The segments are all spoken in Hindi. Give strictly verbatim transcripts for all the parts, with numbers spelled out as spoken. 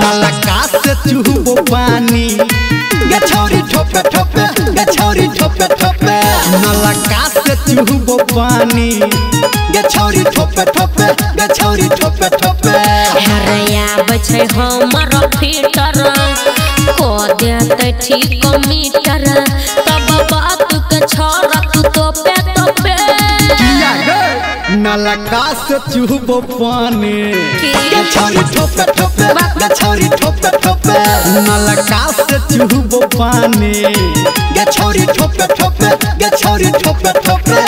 नलका से चुबो पानी गछौरी ठोपे ठोपे गछौरी ठोपे ठोपे नलका से चुबो पानी गछौरी ठोपे ठोपे गछौरी ठोपे ठोपे हरया बछै हमर फिटर को देत ठीक मीटर तब बात के छोरा तू तोपे तोपे किया गे नलका से चुबो पानी गछौरी ठोपे ठोपे गछौरी ठोपे ठोपे नलका से चुबो पानी गछौरी ठोपे ठोपे गछौरी ठोपे ठोपे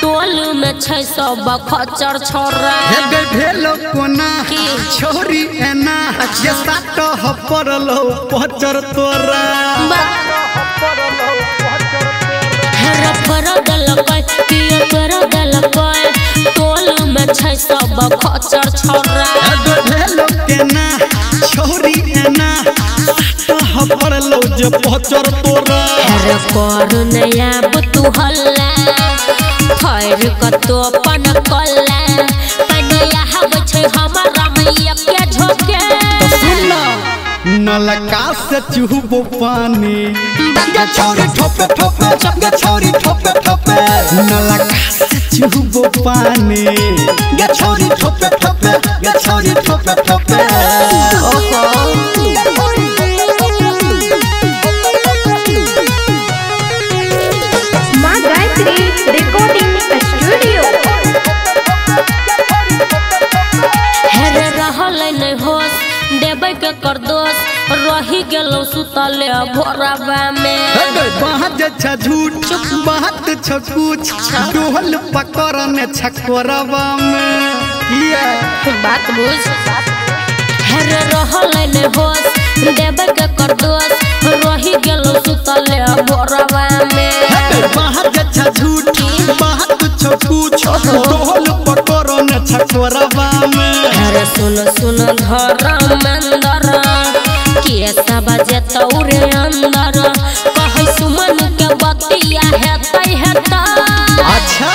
टोल में छे सब खचर छोरा हे गे भेलो कोना छोरी एना जे साट ह परलो पचर तोरा हर पर दलक कि पर दलक टोल में छे सब खचर छोरा हे गे भेलो केना छोरी एना साट ह परलो जे पचर तोरा हर पर नया बतू हल्ला खैर कतो अपन कल्ला पनिया हब छै हमर रमैया के झोके तो सुन नलका से चुबो पानी गछौरी ठोपे ठोपे गछौरी ठोपे ठोपे नलका से चुबो पानी गछौरी ठोपे ठोपे गछौरी ठोपे ठोपे कर दोस रही गेलो सुतले भोरावा में बात छ झूठ बात छ कुछ डोल पकड़ने छ कोरवा में किया बात बुझ हर रहले ने होस देबे के कर दोस रही गेलो सुतले भोरावा में बात छ झूठ बात छ कुछ डोल पकड़ने छ कोरवा में हर सुन सुन धरा मंदर तौरे अंदर कहे सुमन के बतिया हेतै हेतै अच्छा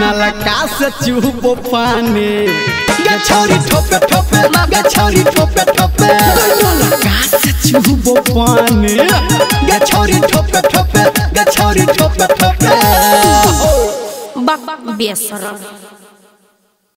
नलका से चुबो पानी गछौरी ठोपे ठोपे गछौरी ठोपे ठोपे नलका से चुबो पानी गछौरी ठोपे ठोपे गछौरी ठोपे ठोपे बक बेसर।